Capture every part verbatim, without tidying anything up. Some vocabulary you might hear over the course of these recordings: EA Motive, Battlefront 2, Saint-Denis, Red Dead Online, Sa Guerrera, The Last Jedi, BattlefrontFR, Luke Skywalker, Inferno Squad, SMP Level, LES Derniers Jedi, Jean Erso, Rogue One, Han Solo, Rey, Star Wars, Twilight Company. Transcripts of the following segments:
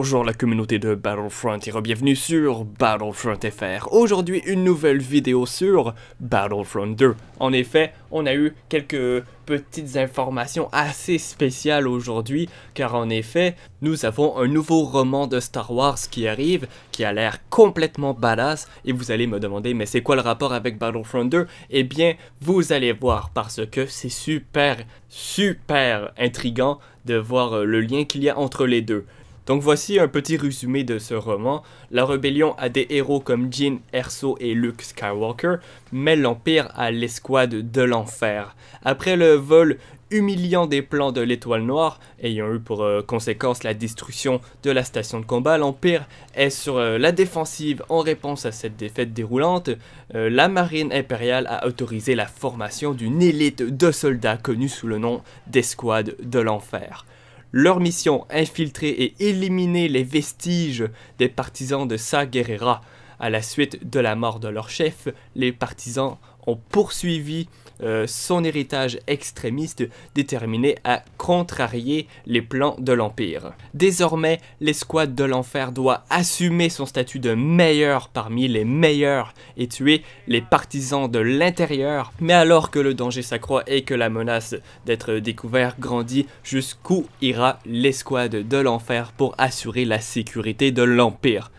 Bonjour la communauté de Battlefront et re-bienvenue sur Battlefront F R. Aujourd'hui une nouvelle vidéo sur Battlefront deux. En effet, on a eu quelques petites informations assez spéciales aujourd'hui, car en effet, nous avons un nouveau roman de Star Wars qui arrive, qui a l'air complètement badass, et vous allez me demander, mais c'est quoi le rapport avec Battlefront deux? Eh bien, vous allez voir, parce que c'est super, super intriguant de voir le lien qu'il y a entre les deux. Donc voici un petit résumé de ce roman. La rébellion a des héros comme Jean Erso et Luke Skywalker, mais l'Empire a l'escouade de l'enfer. Après le vol humiliant des plans de l'étoile noire, ayant eu pour euh, conséquence la destruction de la station de combat, l'Empire est sur euh, la défensive en réponse à cette défaite déroulante. Euh, la marine impériale a autorisé la formation d'une élite de soldats connue sous le nom d'escouade de l'enfer. Leur mission, infiltrer et éliminer les vestiges des partisans de Sa Guerrera. À la suite de la mort de leur chef, les partisans ont poursuivi euh, son héritage extrémiste, déterminé à contrarier les plans de l'Empire. Désormais, l'escouade de l'enfer doit assumer son statut de meilleur parmi les meilleurs et tuer les partisans de l'intérieur. Mais alors que le danger s'accroît et que la menace d'être découvert grandit, jusqu'où ira l'escouade de l'enfer pour assurer la sécurité de l'Empire?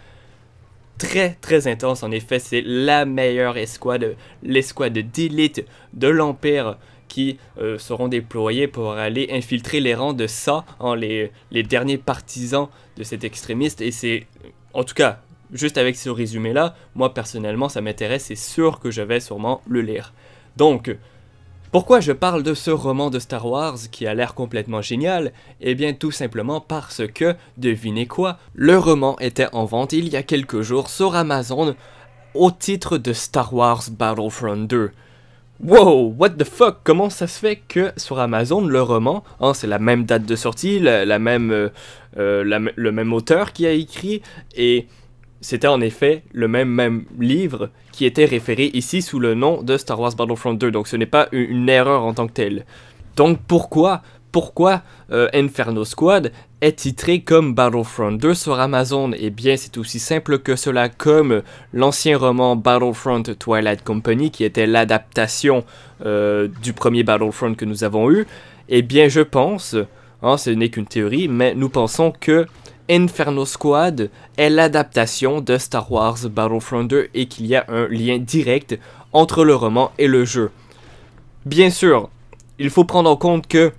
Très très intense en effet, c'est la meilleure escouade, l'escouade d'élite de l'Empire qui euh, seront déployés pour aller infiltrer les rangs de Sa, hein, les, les derniers partisans de cet extrémiste. Et c'est, en tout cas, juste avec ce résumé là, moi personnellement ça m'intéresse, c'est sûr que je vais sûrement le lire. Donc, pourquoi je parle de ce roman de Star Wars qui a l'air complètement génial? Eh bien tout simplement parce que, devinez quoi, le roman était en vente il y a quelques jours sur Amazon au titre de Star Wars Battlefront deux. Wow, what the fuck, comment ça se fait que sur Amazon le roman, hein, c'est la même date de sortie, la, la même, euh, euh, la, le même auteur qui a écrit, et c'était en effet le même, même livre qui était référé ici sous le nom de Star Wars Battlefront deux, donc ce n'est pas une, une erreur en tant que telle. Donc pourquoi, pourquoi euh, Inferno Squad est titré comme Battlefront deux sur Amazon? Eh bien c'est aussi simple que cela, comme l'ancien roman Battlefront Twilight Company qui était l'adaptation euh, du premier Battlefront que nous avons eu. Eh bien je pense, hein, ce n'est qu'une théorie, mais nous pensons que Inferno Squad est l'adaptation de Star Wars Battlefront deux et qu'il y a un lien direct entre le roman et le jeu. Bien sûr, il faut prendre en compte que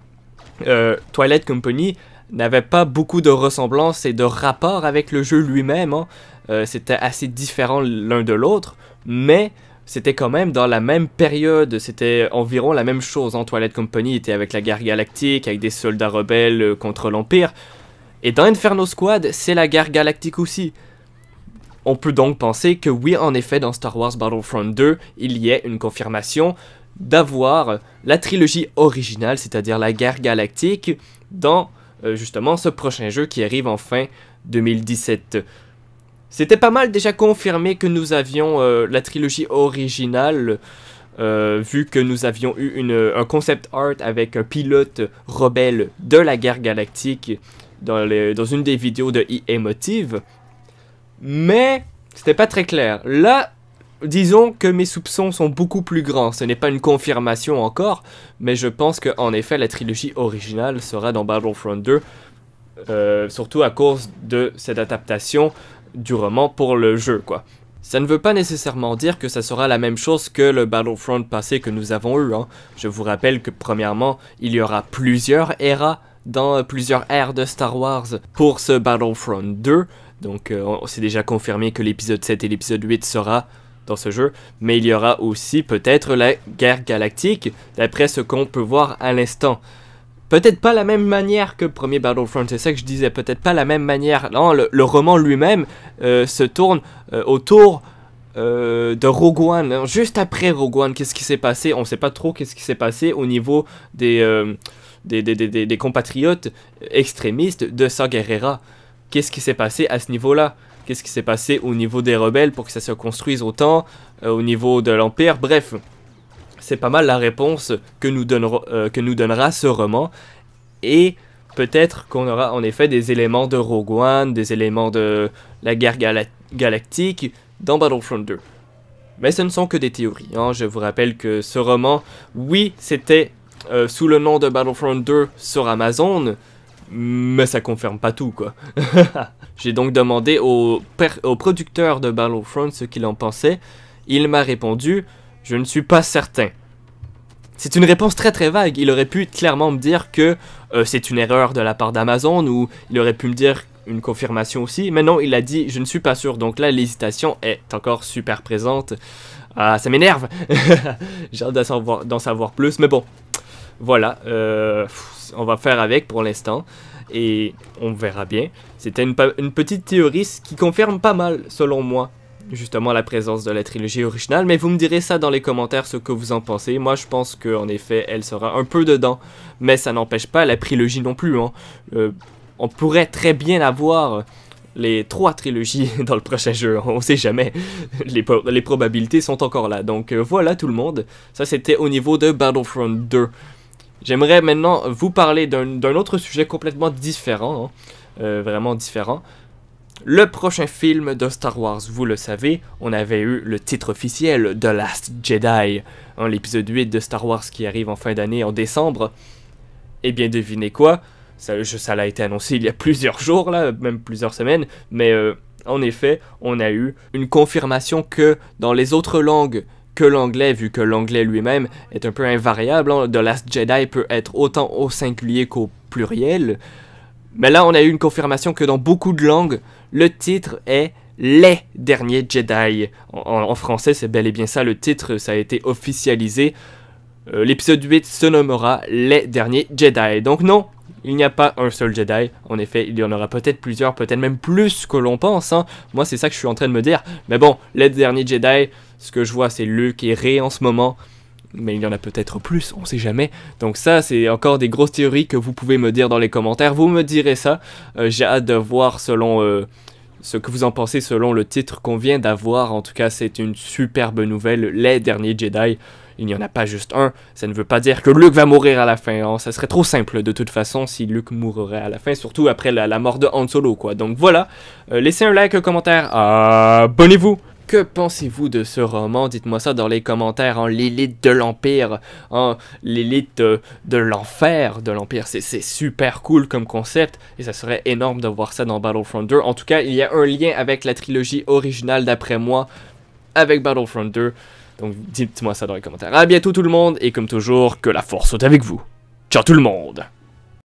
euh, Twilight Company n'avait pas beaucoup de ressemblances et de rapports avec le jeu lui-même, hein. Euh, c'était assez différent l'un de l'autre, mais c'était quand même dans la même période, c'était environ la même chose, hein. Twilight Company était avec la guerre galactique, avec des soldats rebelles contre l'Empire. Et dans Inferno Squad, c'est la guerre galactique aussi. On peut donc penser que oui, en effet, dans Star Wars Battlefront deux, il y a une confirmation d'avoir la trilogie originale, c'est-à-dire la guerre galactique, dans euh, justement ce prochain jeu qui arrive en fin deux mille dix-sept. C'était pas mal déjà confirmé que nous avions euh, la trilogie originale, Euh, vu que nous avions eu une, un concept art avec un pilote rebelle de la guerre galactique dans, les, dans une des vidéos de E A Motive, mais c'était pas très clair. Là, disons que mes soupçons sont beaucoup plus grands, ce n'est pas une confirmation encore, mais je pense qu'en effet la trilogie originale sera dans Battlefront deux, euh, surtout à cause de cette adaptation du roman pour le jeu, quoi. Ça ne veut pas nécessairement dire que ça sera la même chose que le Battlefront passé que nous avons eu, hein. Je vous rappelle que premièrement, il y aura plusieurs eras dans euh, plusieurs ères de Star Wars pour ce Battlefront deux. Donc euh, c'est déjà confirmé que l'épisode sept et l'épisode huit sera dans ce jeu. Mais il y aura aussi peut-être la guerre galactique, d'après ce qu'on peut voir à l'instant. Peut-être pas la même manière que le premier Battlefront, c'est ça que je disais, peut-être pas la même manière. Non, le, le roman lui-même euh, se tourne euh, autour euh, de Rogue One, hein. Juste après Rogue One, qu'est-ce qui s'est passé? On sait pas trop qu'est-ce qui s'est passé au niveau des, euh, des, des, des, des, des compatriotes extrémistes de Sa Guerrera. Qu'est-ce qui s'est passé à ce niveau-là? Qu'est-ce qui s'est passé au niveau des rebelles pour que ça se construise autant, euh, au niveau de l'Empire? Bref, c'est pas mal la réponse que nous donnera, euh, que nous donnera ce roman, et peut-être qu'on aura en effet des éléments de Rogue One, des éléments de la guerre gala galactique dans Battlefront deux. Mais ce ne sont que des théories, hein. Je vous rappelle que ce roman, oui, c'était euh, sous le nom de Battlefront deux sur Amazon, mais ça confirme pas tout, quoi. J'ai donc demandé au, au producteur de Battlefront ce qu'il en pensait. Il m'a répondu « Je ne suis pas certain ». C'est une réponse très très vague. Il aurait pu clairement me dire que euh, c'est une erreur de la part d'Amazon, ou il aurait pu me dire une confirmation aussi. Mais non, il a dit « Je ne suis pas sûr ». Donc là, l'hésitation est encore super présente. Ah, ça m'énerve. J'ai hâte d'en savoir, d'en savoir plus, mais bon. Voilà, euh, on va faire avec pour l'instant. Et on verra bien. C'était une, une petite théorie qui confirme pas mal, selon moi, justement la présence de la trilogie originale, mais vous me direz ça dans les commentaires ce que vous en pensez. Moi je pense qu'en effet elle sera un peu dedans, mais ça n'empêche pas la trilogie non plus, hein. Euh, on pourrait très bien avoir les trois trilogies dans le prochain jeu, on sait jamais, les, pro les probabilités sont encore là. Donc euh, voilà tout le monde, ça c'était au niveau de Battlefront deux. J'aimerais maintenant vous parler d'un autre sujet complètement différent, hein. euh, vraiment différent. Le prochain film de Star Wars, vous le savez, on avait eu le titre officiel, The Last Jedi, hein, l'épisode huit de Star Wars qui arrive en fin d'année, en décembre. Et bien devinez quoi, ça, je, ça l'a été annoncé il y a plusieurs jours, là, même plusieurs semaines, mais euh, en effet, on a eu une confirmation que dans les autres langues que l'anglais, vu que l'anglais lui-même est un peu invariable, hein, The Last Jedi peut être autant au singulier qu'au pluriel. Mais là, on a eu une confirmation que dans beaucoup de langues, le titre est « Les Derniers Jedi ». En, en français, c'est bel et bien ça, le titre, ça a été officialisé. Euh, L'épisode huit se nommera « Les Derniers Jedi ». Donc non, il n'y a pas un seul Jedi. En effet, il y en aura peut-être plusieurs, peut-être même plus que l'on pense, hein. Moi, c'est ça que je suis en train de me dire. Mais bon, « Les Derniers Jedi », ce que je vois, c'est Luke et Rey en ce moment. Mais il y en a peut-être plus, on sait jamais. Donc ça, c'est encore des grosses théories que vous pouvez me dire dans les commentaires. Vous me direz ça. Euh, j'ai hâte de voir selon euh, ce que vous en pensez, selon le titre qu'on vient d'avoir. En tout cas, c'est une superbe nouvelle, Les Derniers Jedi. Il n'y en a pas juste un. Ça ne veut pas dire que Luke va mourir à la fin, hein. Ça serait trop simple de toute façon si Luke mourrait à la fin, surtout après la, la mort de Han Solo, quoi. Donc voilà, euh, laissez un like, un commentaire, abonnez-vous. Que pensez-vous de ce roman? Dites-moi ça dans les commentaires, hein. L'élite de l'Empire, hein. L'élite de, de l'enfer de l'Empire, c'est super cool comme concept, et ça serait énorme de voir ça dans Battlefront deux. En tout cas, il y a un lien avec la trilogie originale d'après moi, avec Battlefront deux, donc dites-moi ça dans les commentaires. A bientôt tout le monde, et comme toujours, que la force soit avec vous. Ciao tout le monde!